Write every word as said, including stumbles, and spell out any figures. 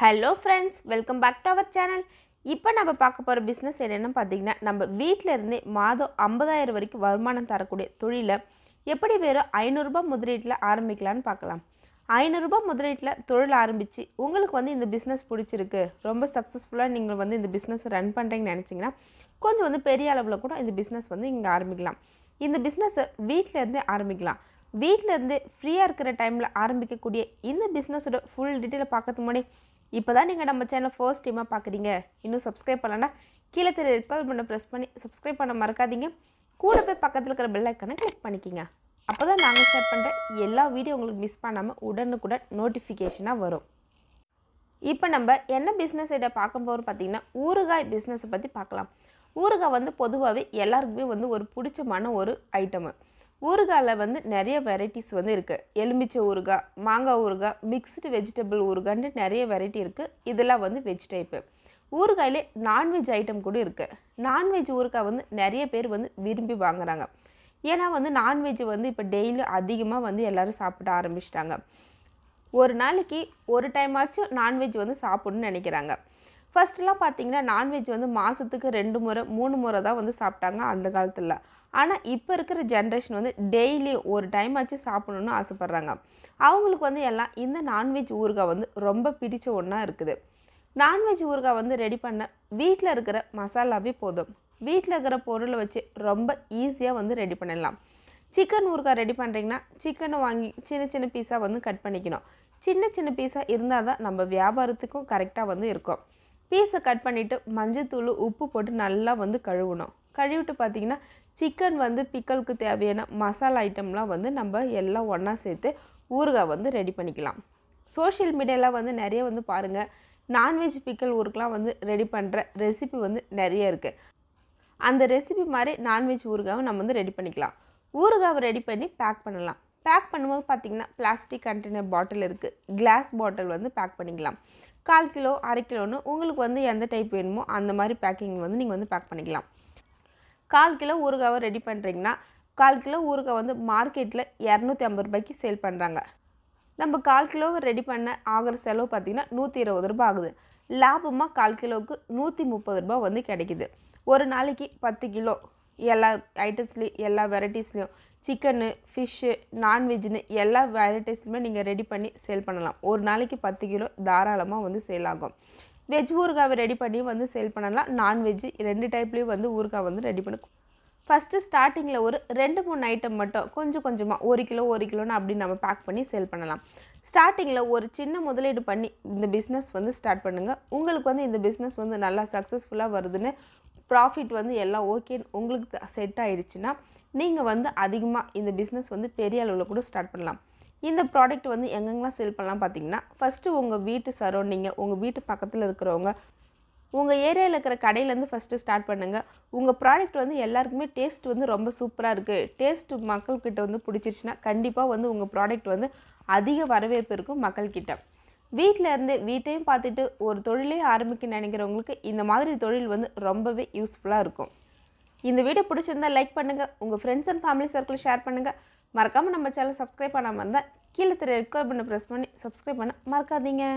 hello friends welcome back to our channel இப்போ நம்ம பார்க்க போற பிசினஸ் என்னன்னு பாத்தீங்கன்னா நம்ம வீட்ல இருந்து மாதம் ஐம்பதாயிரம் வரைக்கும் வருமானம் தரக்கூடிய தொழில எப்படி வெறும் ஐநூறு ரூபாய் முதலீட்டுல ஆரம்பிக்கலாம்னு பார்க்கலாம் ஐநூறு ரூபாய் முதலீட்டுல தொழில் ஆரம்பிச்சி உங்களுக்கு வந்து இந்த பிசினஸ் பிடிச்சிருக்கு ரொம்ப சக்சஸ்ஃபுல்லா நீங்க வந்து இந்த பிசினஸ் ரன் பண்றீங்கன்னு நினைச்சீங்கன்னா கொஞ்சம் வந்து பெரிய அளவுல கூட இந்த பிசினஸ் வந்து இங்க ஆரம்பிக்கலாம் இந்த பிசினஸ் வீட்ல இருந்து ஆரம்பிக்கலாம் வீட்ல இருந்து ஃப்ரீயா இருக்கிற டைம்ல ஆரம்பிக்கக்கூடிய இந்த பிசினஸோட ஃபுல் டீடைல் பார்க்கிறதுக்கு முன்னாடி இப்போதான் நீங்க நம்ம சேனல் ஃபர்ஸ்ட் டைமா பாக்குறீங்க இன்னும் சப்ஸ்கிரைப் பண்ணலனா கீழ தெரிய ரெக்கால் பண்ண பிரஸ் பண்ணி சப்ஸ்கிரைப் பண்ண மறக்காதீங்க கூட போய் பக்கத்துல இருக்கிற பெல் ஐகானை கிளிக் பண்ணிக்கங்க அப்பதான் நாங்க ஷேர் பண்ற எல்லா வீடியோ உங்களுக்கு மிஸ் பண்ணாம உடனுக்குடன் நோட்டிஃபிகேஷனா வரும் இப்போ நம்ம என்ன business ஐட பார்க்க போறோம் பாத்தீங்கன்னா ஊறுகாய் business பத்தி பார்க்கலாம் ஊறுகாய் வந்து பொதுவாவே எல்லாருக்குமே வந்து ஒரு பிடிச்சமான ஒரு ஐட்டம் ஊறுகாயில வந்து நிறைய வெரைட்டிஸ் வந்து இருக்கு எலுமிச்சை ஊறுகாய் மாங்காய் ஊறுகாய் மிக்ஸ்டு வெஜிடபிள் ஊறுகாய்னு நிறைய வெரைட்டி இருக்கு இதெல்லாம் வந்து veg type ஊறுகாயிலே non veg item கூட இருக்கு நான் வெஜ் ஊறுகாய் வந்து நிறைய பேர் வந்து விரும்பி வாங்குறாங்க ஏனா வந்து நான் வெஜ் வந்து இப்ப டெய்லி அதிகமா வந்து எல்லாரும் சாப்பிட ஆரம்பிச்சிட்டாங்க ஒரு நாளைக்கு ஒரு டைம் ஆச்சு நான் வெஜ் வந்து சாப்பிடணும்னு நினைக்கிறாங்க फर्स्ट ला पातींगना नॉन वेज वंदु मासत्तुक्कु रेंडु मुरै मूणु मुरै दा वंदु साप्टांगा अंद कालत्तुल्ल आना इप्पो इरुक्किर जनरेशन वंदु डेली ओरु टाइम आच्चु सापडनुनु आसैपडरांगा अवंगलुक्कु वंदु एल्लाम इंद नॉन वेज ऊरुगा वंदु रोम्ब पिडिच्च ओन्ना इरुक्कुदु नॉन वेज ऊरुगा वंदु रेडी पण्ण वीट्ल इरुक्किर मसालावे पोदुम वीट्ल इरुक्किर पोरुल वच्चु रोम्ब ईसिया वंदु रेडी पण्णलाम चिकन ऊरुगा रेडी पண்றீங்கனா சிக்கன் வாங்கி சின்ன சின்ன பீஸா வந்து கட் பண்ணிக்கணும் சின்ன சின்ன பீஸா இருந்தாதான் நம்ம வியாபாரத்துக்கும் கரெக்ட்டா வந்து இருக்கும் पीस कट पण्णिट्टु मंजतूल उप्पु नल्ला वंदु कळुवणुम कळुविट्टु पात्तींगन्ना चिकन वंदु पिक्कलुक्कु देवैयान मसाला आइटमलाम वंदु नम्म एल्लाम ओन्ना सेर्त्तु ऊरुगाय वंदु रेडी पण्णिक्कलाम सोशल मीडियाला वंदु नैरिया वंदु पारुंगा नॉनवेज पिक्कल ऊरुगायलाम वंदु रेडी पण्ण रेसिपी वंदु नैरिया इरुक्कु अंद रेसिपी मारी नॉनवेज ऊरुगाय नम्म वंदु रेडी पण्णिक्कलाम ऊरुगाय रेडी पण्णि पैक पण्णलाम पैक पण्णुम बोधु पात्तींगन्ना प्लास्टिक कंटेनर बॉटल इरुक्कु ग्लास बॉटल वंदु पैक पण्णिक्कलाम கால் கிலோ அரை கிலோன்னு உங்களுக்கு வந்து எந்த டைப் வேணுமோ அந்த மாதிரி பேக்கிங் வந்து நீங்க வந்து பேக் பண்ணிக்கலாம் கால் கிலோ ஊறுகாய் ரெடி பண்றீங்கன்னா கால் கிலோ ஊறுகாய் வந்து மார்க்கெட்ல இருநூற்று ஐம்பது ரூபாய்க்கு சேல் பண்றாங்க நம்ம கால் கிலோ ரெடி பண்ண ஆகற செலவு பாத்தீங்கன்னா நூற்று இருபது ரூபாய் ஆகுது லாபமா கால் கிலோக்கு நூற்று முப்பது ரூபாய் வந்து கிடைக்குது ஒரு நாளைக்கு பத்து கிலோ எல்லா ஐட்டம்ஸ்லயே எல்லா வெரைட்டிஸ்லயே चिकन फिश नॉनवेज एल वेरेटीसमें नहीं रेडी पड़ी सेल पड़ला और ना की पत् को धारा वो सेल आगे वज्ज ऊरगा रेडी पड़ी वो सेल पड़ला नॉनवेज रे टाइप वो ऊरगा वो रेडी पड़ फर्स्ट स्टार्टिंग और रे मूण ईटम मट को और किलो और किलो अब नम्बर पैक पड़ी सेल पड़ला स्टार्टिंग और चिन्ह मुद्दे पड़ी बिजनेस वो स्टार्ट पड़ूंग उ बिजनेस वो ना सक्सस्फुला वर्दन प्राफिट वो एल ओके सेट आना நீங்க வந்து அதிகமா இந்த பிசினஸ் வந்து பெரிய அளவுல கூட ஸ்டார்ட் பண்ணலாம் இந்த ப்ராடக்ட் வந்து எங்கெங்கலாம் சேல் பண்ணலாம் பாத்தீங்கன்னா ஃபர்ஸ்ட் உங்க வீட்டு சரௌண்டிங் உங்க வீட்டு பக்கத்துல இருக்குறவங்க உங்க ஏரியால இருக்கிற கடையில இருந்து ஃபர்ஸ்ட் ஸ்டார்ட் பண்ணுங்க உங்க ப்ராடக்ட் வந்து எல்லாருக்குமே டேஸ்ட் வந்து ரொம்ப சூப்பரா இருக்கு டேஸ்ட் மக்கள் கிட்ட வந்து பிடிச்சிருச்சுனா கண்டிப்பா வந்து உங்க ப்ராடக்ட் வந்து அதிக வரவேற்பு இருக்கும் மக்கள் கிட்ட வீட்ல இருந்து வீட்டையும் பார்த்துட்டு ஒரு தொழிலை ஆரம்பிக்க நினைக்கிறவங்களுக்கு இந்த மாதிரி தொழில் வந்து ரொம்பவே யூஸ்ஃபுல்லா இருக்கும் இந்த வீடியோ பிடிச்சிருந்தா லைக் பண்ணுங்க உங்க friends and family circle share பண்ணுங்க மறக்காம நம்ம சேனலை subscribe பண்ணாம இருந்தா கீழ தெரிய ரெக்கால் பண்ண பிரஸ் பண்ணி subscribe பண்ண மறக்காதீங்க